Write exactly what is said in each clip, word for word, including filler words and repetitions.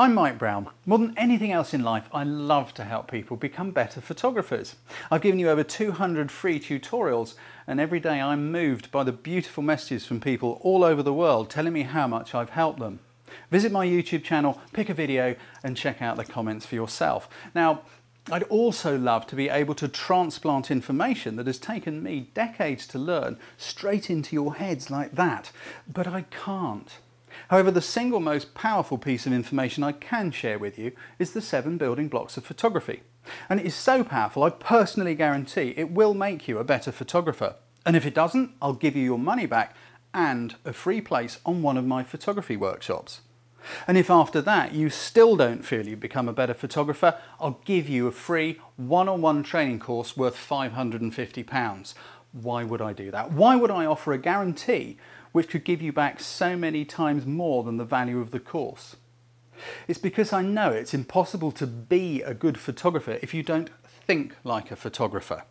I'm Mike Browne. More than anything else in life, I love to help people become better photographers. I've given you over two hundred free tutorials, and every day I'm moved by the beautiful messages from people all over the world telling me how much I've helped them. Visit my YouTube channel, pick a video, and check out the comments for yourself. Now, I'd also love to be able to transplant information that has taken me decades to learn straight into your heads like that, but I can't. However, the single most powerful piece of information I can share with you is the seven building blocks of photography. And it is so powerful, I personally guarantee it will make you a better photographer. And if it doesn't, I'll give you your money back and a free place on one of my photography workshops. And if after that you still don't feel you've become a better photographer, I'll give you a free one-on-one training course worth five hundred and fifty pounds. Why would I do that? Why would I offer a guarantee which could give you back so many times more than the value of the course? It's because I know it's impossible to be a good photographer if you don't think like a photographer.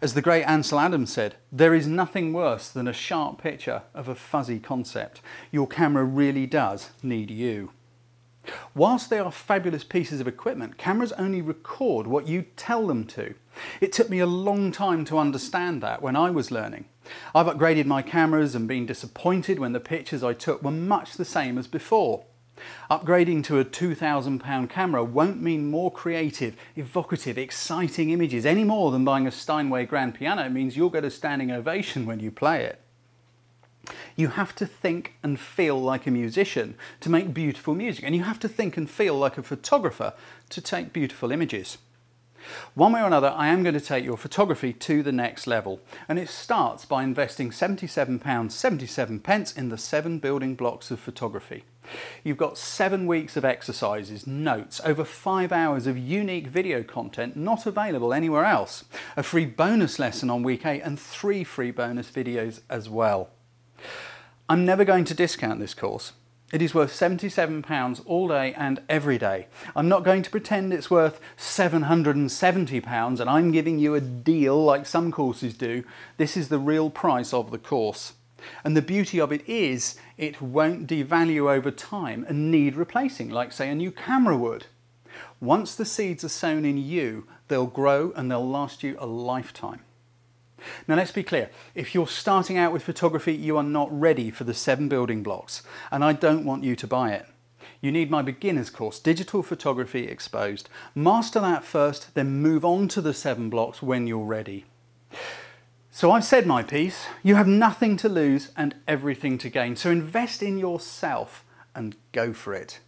As the great Ansel Adams said, there is nothing worse than a sharp picture of a fuzzy concept. Your camera really does need you. Whilst they are fabulous pieces of equipment, cameras only record what you tell them to. It took me a long time to understand that when I was learning. I've upgraded my cameras and been disappointed when the pictures I took were much the same as before. Upgrading to a two thousand pound camera won't mean more creative, evocative, exciting images any more than buying a Steinway Grand Piano means you'll get a standing ovation when you play it. You have to think and feel like a musician to make beautiful music, and you have to think and feel like a photographer to take beautiful images. One way or another, I am going to take your photography to the next level, and it starts by investing seventy-seven pounds seventy-seven in the seven building blocks of photography. You've got seven weeks of exercises, notes, over five hours of unique video content not available anywhere else, a free bonus lesson on week eight, and three free bonus videos as well. I'm never going to discount this course. It is worth seventy-seven pounds all day and every day. I'm not going to pretend it's worth seven hundred and seventy pounds and I'm giving you a deal like some courses do. This is the real price of the course. And the beauty of it is it won't devalue over time and need replacing like, say, a new camera would. Once the seeds are sown in you, they'll grow and they'll last you a lifetime. Now let's be clear, if you're starting out with photography, you are not ready for the seven building blocks, and I don't want you to buy it. You need my beginner's course, Digital Photography Exposed. Master that first, then move on to the seven blocks when you're ready. So I've said my piece, you have nothing to lose and everything to gain, so invest in yourself and go for it.